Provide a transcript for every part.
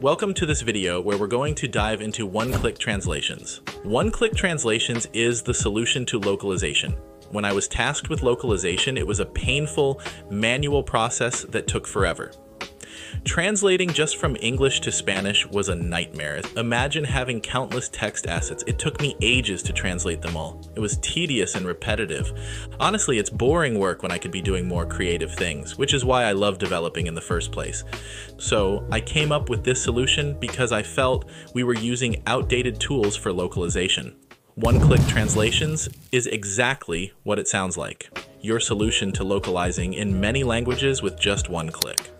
Welcome to this video where we're going to dive into one-click translations. One-click translations is the solution to localization. When I was tasked with localization, it was a painful, manual process that took forever. Translating just from English to Spanish was a nightmare. Imagine having countless text assets. It took me ages to translate them all. It was tedious and repetitive. Honestly, it's boring work when I could be doing more creative things, which is why I love developing in the first place. So I came up with this solution because I felt we were using outdated tools for localization. One-click translations is exactly what it sounds like. Your solution to localizing in many languages with just one click.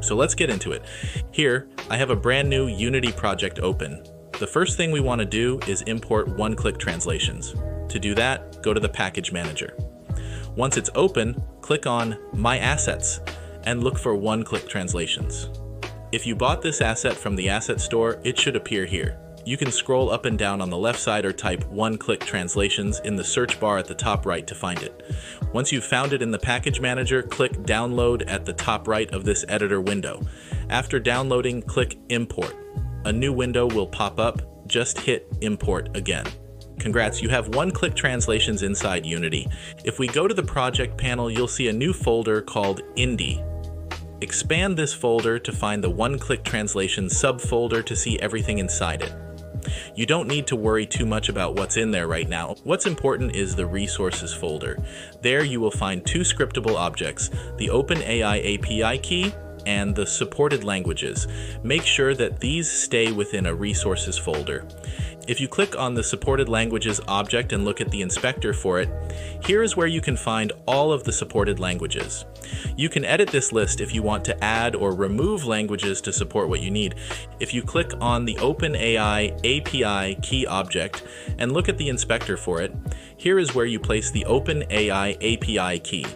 So let's get into it. Here, I have a brand new Unity project open. The first thing we want to do is import one-click translations. To do that, go to the Package Manager. Once it's open, click on My Assets and look for one-click translations. If you bought this asset from the Asset Store, it should appear here. You can scroll up and down on the left side or type one-click translations in the search bar at the top right to find it. Once you've found it in the Package Manager, click Download at the top right of this editor window. After downloading, click Import. A new window will pop up. Just hit Import again. Congrats, you have one-click translations inside Unity. If we go to the project panel, you'll see a new folder called Indie. Expand this folder to find the one-click translation subfolder to see everything inside it. You don't need to worry too much about what's in there right now. What's important is the resources folder. There you will find two scriptable objects, the OpenAI API key and the supported languages. Make sure that these stay within a resources folder. If you click on the supported languages object and look at the inspector for it, here is where you can find all of the supported languages. You can edit this list if you want to add or remove languages to support what you need. If you click on the OpenAI API key object and look at the inspector for it, here is where you place the OpenAI API key.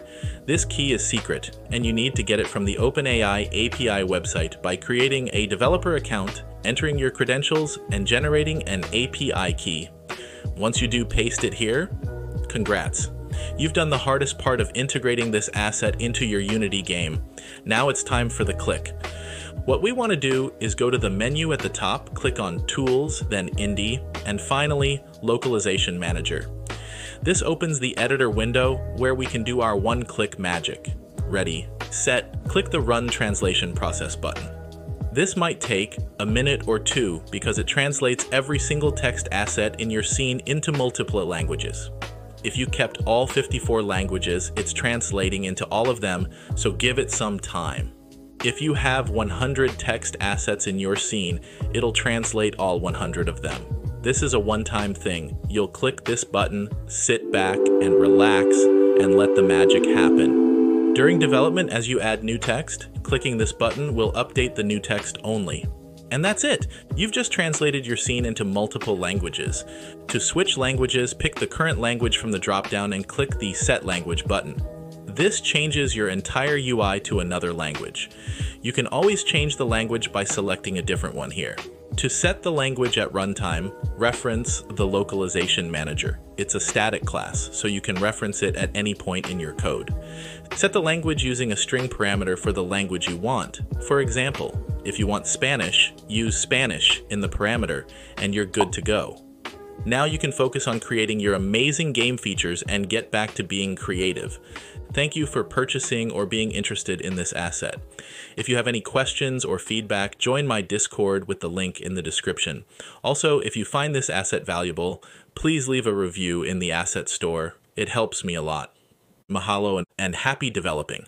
This key is secret, and you need to get it from the OpenAI API website by creating a developer account, entering your credentials, and generating an API key. Once you do paste it here, congrats. You've done the hardest part of integrating this asset into your Unity game. Now it's time for the click. What we want to do is go to the menu at the top, click on Tools, then Indie, and finally Localization Manager. This opens the editor window where we can do our one-click magic. Ready, set, click the Run Translation Process button. This might take a minute or two because it translates every single text asset in your scene into multiple languages. If you kept all 54 languages, it's translating into all of them, so give it some time. If you have 100 text assets in your scene, it'll translate all 100 of them. This is a one-time thing. You'll click this button, sit back and relax, and let the magic happen. During development, as you add new text, clicking this button will update the new text only. And that's it. You've just translated your scene into multiple languages. To switch languages, pick the current language from the drop-down and click the Set Language button. This changes your entire UI to another language. You can always change the language by selecting a different one here. To set the language at runtime, reference the Localization Manager. It's a static class, so you can reference it at any point in your code. Set the language using a string parameter for the language you want. For example, if you want Spanish, use Spanish in the parameter, and you're good to go. Now you can focus on creating your amazing game features and get back to being creative. Thank you for purchasing or being interested in this asset. If you have any questions or feedback, join my Discord with the link in the description. Also, if you find this asset valuable, please leave a review in the Asset Store. It helps me a lot. Mahalo and happy developing.